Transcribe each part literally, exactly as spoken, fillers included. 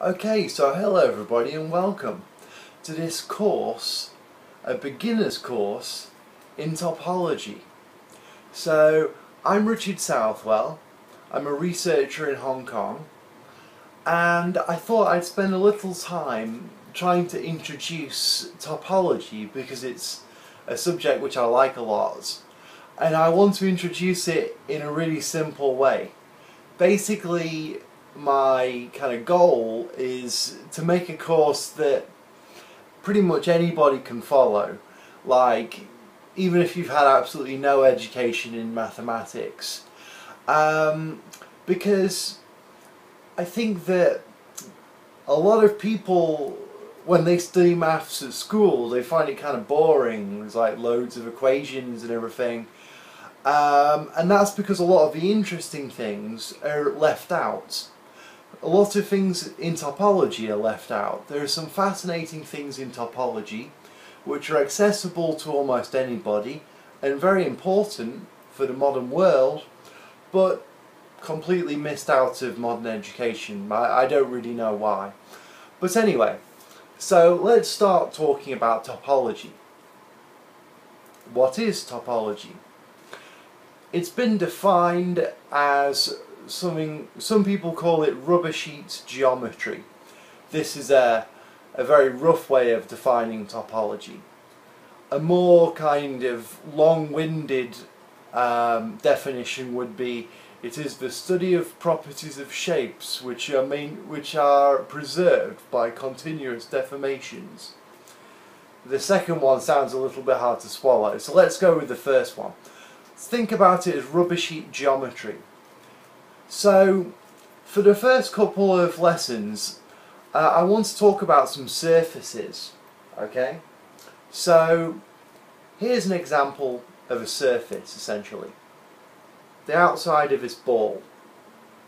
Okay, so hello everybody and welcome to this course, a beginner's course in topology. So I'm Richard Southwell, I'm a researcher in Hong Kong, and I thought I'd spend a little time trying to introduce topology because it's a subject which I like a lot, and I want to introduce it in a really simple way. Basically, my kind of goal is to make a course that pretty much anybody can follow. Like, even if you've had absolutely no education in mathematics. Um, because I think that a lot of people, when they study maths at school, they find it kind of boring. There's like loads of equations and everything. Um, and that's because a lot of the interesting things are left out. A lot of things in topology are left out. There are some fascinating things in topology which are accessible to almost anybody and very important for the modern world, but completely missed out of modern education. I, I don't really know why. But anyway, so let's start talking about topology. What is topology? It's been defined as something, some people call it rubber sheet geometry. This is a, a very rough way of defining topology. A more kind of long-winded um, definition would be it is the study of properties of shapes which are, main, which are preserved by continuous deformations. The second one sounds a little bit hard to swallow, so let's go with the first one. Think about it as rubber sheet geometry. So, for the first couple of lessons, uh, I want to talk about some surfaces, okay? So, here's an example of a surface, essentially. The outside of this ball.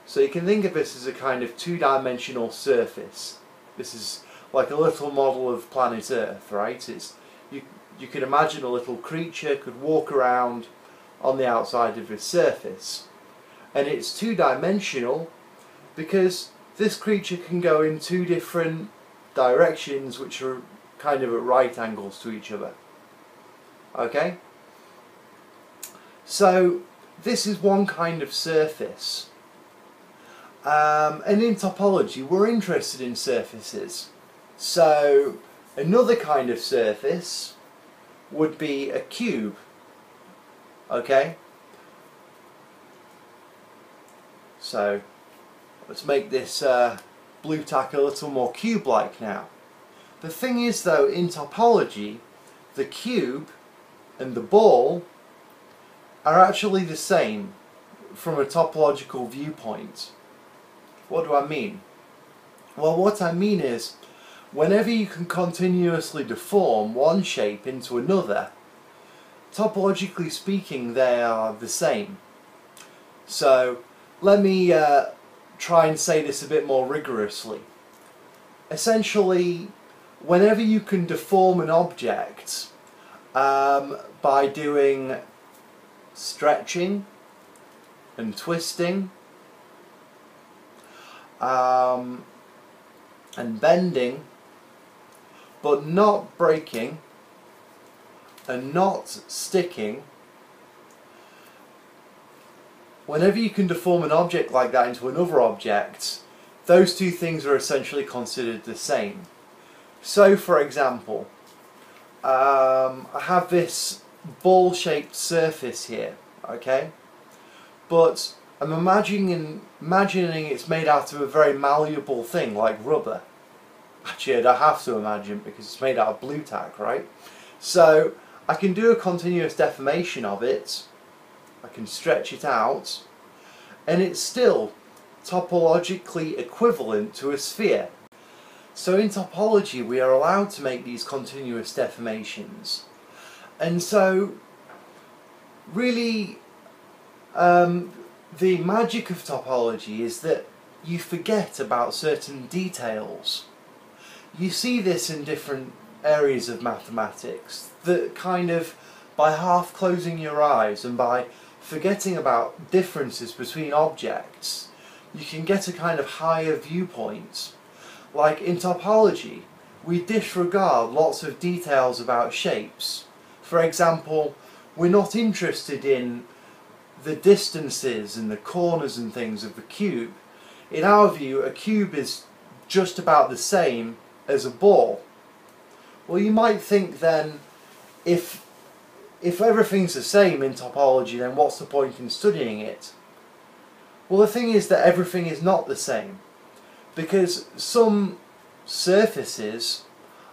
So you can think of this as a kind of two-dimensional surface. This is like a little model of planet Earth, right? It's, you, you can imagine a little creature could walk around on the outside of this surface. And it's two-dimensional because this creature can go in two different directions which are kind of at right angles to each other. Okay? So this is one kind of surface. Um, and in topology we're interested in surfaces. So another kind of surface would be a cube. Okay? So, let's make this uh, blue tack a little more cube-like now. The thing is though, in topology, the cube and the ball are actually the same from a topological viewpoint. What do I mean? Well, what I mean is, whenever you can continuously deform one shape into another, topologically speaking, they are the same. So, let me uh, try and say this a bit more rigorously. Essentially, whenever you can deform an object um, by doing stretching and twisting um, and bending, but not breaking and not sticking, whenever you can deform an object like that into another object, those two things are essentially considered the same. So, for example, um, I have this ball-shaped surface here, okay? But I'm imagining, imagining it's made out of a very malleable thing, like rubber. Actually, I don't have to imagine, because it's made out of blue tack, right? So, I can do a continuous deformation of it, I can stretch it out, and it's still topologically equivalent to a sphere. So in topology we are allowed to make these continuous deformations. And so really um, the magic of topology is that you forget about certain details. You see this in different areas of mathematics that kind of, by half closing your eyes and by forgetting about differences between objects, you can get a kind of higher viewpoint. Like in topology, we disregard lots of details about shapes. For example, we're not interested in the distances and the corners and things of the cube. In our view, a cube is just about the same as a ball. Well, you might think then, if, if everything's the same in topology, then what's the point in studying it? Well, the thing is that everything is not the same, because some surfaces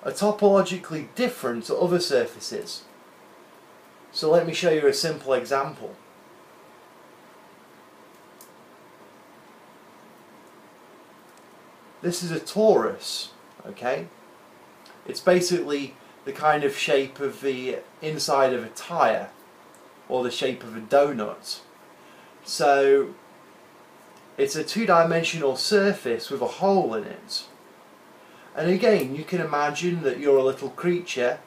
are topologically different to other surfaces. So let me show you a simple example. This is a torus, okay? It's basically the kind of shape of the inside of a tire, or the shape of a donut. So it's a two-dimensional surface with a hole in it. And again, you can imagine that you're a little creature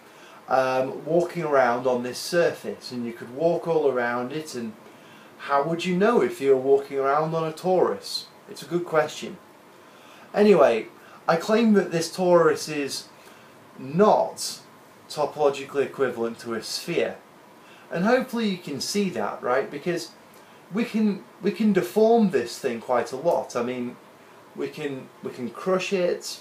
um, walking around on this surface, and you could walk all around it, and how would you know if you were walking around on a torus? It's a good question. Anyway, I claim that this torus is not topologically equivalent to a sphere. And hopefully you can see that, right? Because we can we can deform this thing quite a lot. I mean, we can we can crush it,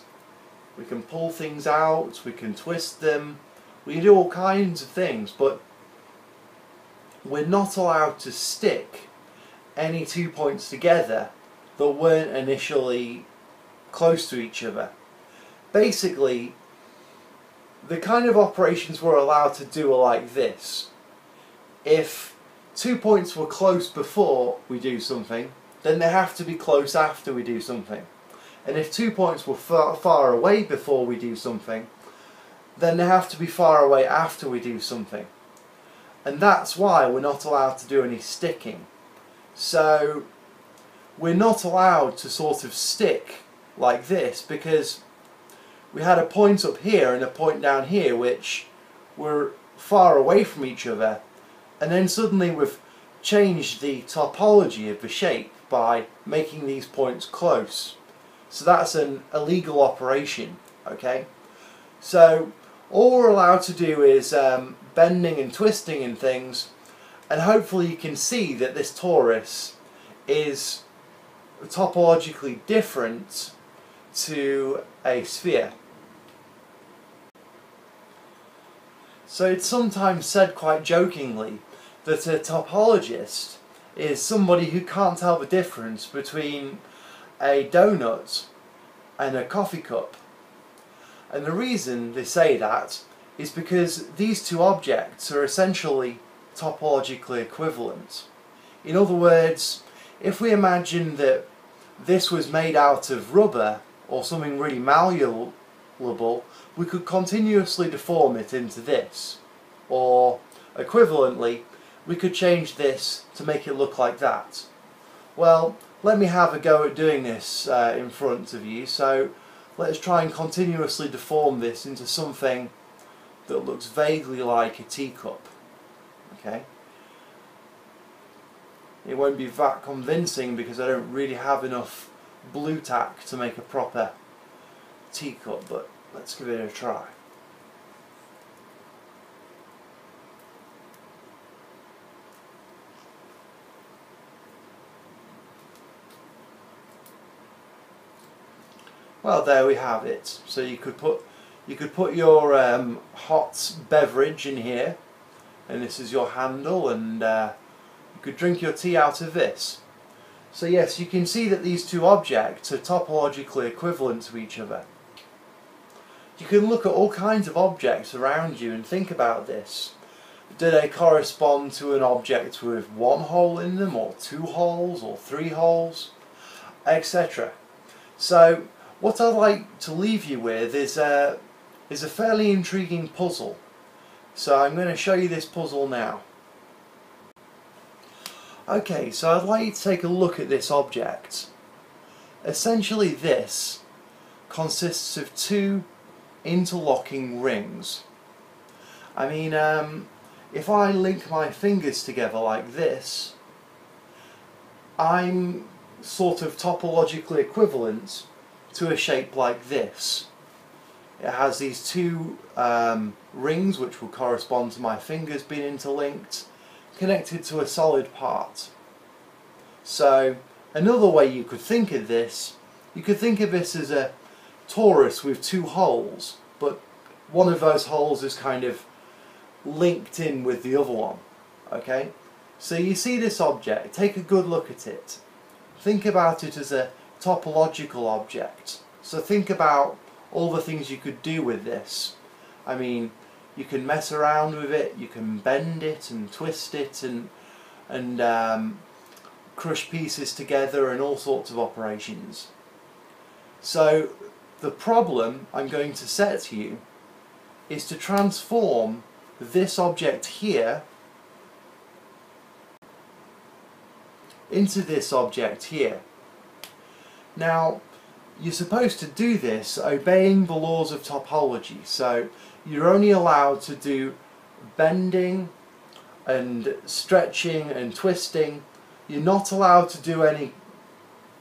we can pull things out, we can twist them, we can do all kinds of things, but we're not allowed to stick any two points together that weren't initially close to each other. Basically, the kind of operations we're allowed to do are like this. If two points were close before we do something, then they have to be close after we do something. And if two points were far, far away before we do something, then they have to be far away after we do something. And that's why we're not allowed to do any sticking. So we're not allowed to sort of stick like this, because we had a point up here and a point down here which were far away from each other, and then suddenly we've changed the topology of the shape by making these points close. So that's an illegal operation, okay? So all we're allowed to do is um, bending and twisting and things, and hopefully you can see that this torus is topologically different to a sphere. So it's sometimes said quite jokingly that a topologist is somebody who can't tell the difference between a donut and a coffee cup. And the reason they say that is because these two objects are essentially topologically equivalent. In other words, if we imagine that this was made out of rubber or something really malleable, we could continuously deform it into this. Or, equivalently, we could change this to make it look like that. Well, let me have a go at doing this uh, in front of you. So let's try and continuously deform this into something that looks vaguely like a teacup. Okay? It won't be that convincing because I don't really have enough blue tack to make a proper teacup, but let's give it a try. Well, there we have it. So you could put you could put your um, hot beverage in here, and this is your handle, and uh, you could drink your tea out of this. So yes, you can see that these two objects are topologically equivalent to each other. You can look at all kinds of objects around you and think about this. Do they correspond to an object with one hole in them, or two holes, or three holes, et cetera. So what I'd like to leave you with is a, is a fairly intriguing puzzle. So I'm going to show you this puzzle now. Okay, so I'd like you to take a look at this object. Essentially, this consists of two interlocking rings. I mean, um, if I link my fingers together like this, I'm sort of topologically equivalent to a shape like this. It has these two um, rings which will correspond to my fingers being interlinked, connected to a solid part. So another way you could think of this, you could think of this as a torus with two holes, but one of those holes is kind of linked in with the other one. Okay, so you see this object, take a good look at it. Think about it as a topological object. So think about all the things you could do with this. I mean, you can mess around with it, you can bend it and twist it and and um, crush pieces together and all sorts of operations. So the problem I'm going to set to you is to transform this object here into this object here. Now, you're supposed to do this obeying the laws of topology, so you're only allowed to do bending and stretching and twisting. You're not allowed to do any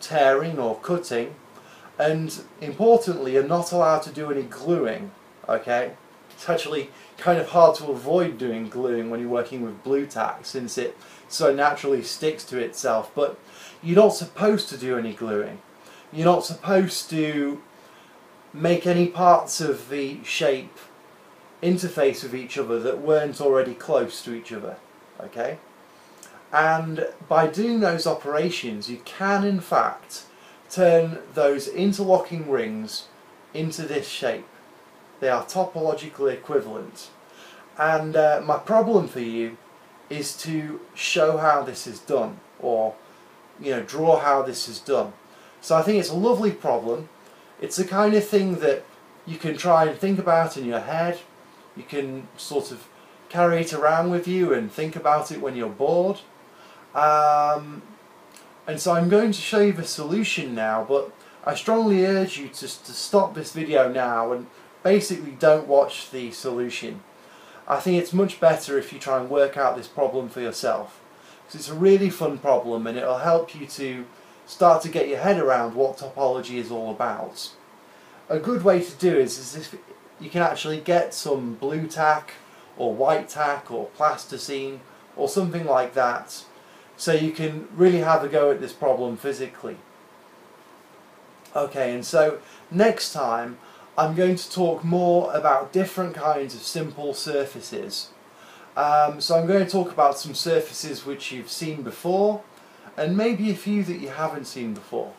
tearing or cutting, and importantly, you're not allowed to do any gluing. Okay, it's actually kind of hard to avoid doing gluing when you're working with blue tack, since it so naturally sticks to itself, but you're not supposed to do any gluing. You're not supposed to make any parts of the shape interface with each other that weren't already close to each other, okay? And by doing those operations, you can in fact turn those interlocking rings into this shape. They are topologically equivalent. And uh, my problem for you is to show how this is done, or, you know, draw how this is done. So I think it's a lovely problem. It's the kind of thing that you can try and think about in your head. You can sort of carry it around with you and think about it when you're bored. Um, and so I'm going to show you the solution now, but I strongly urge you to, to stop this video now and basically don't watch the solution. I think it's much better if you try and work out this problem for yourself, because it's a really fun problem and it'll help you to start to get your head around what topology is all about. A good way to do is, is if you can actually get some blue tack or white tack or plasticine or something like that, so you can really have a go at this problem physically. Okay, and so next time I'm going to talk more about different kinds of simple surfaces. Um, so I'm going to talk about some surfaces which you've seen before, and maybe a few that you haven't seen before.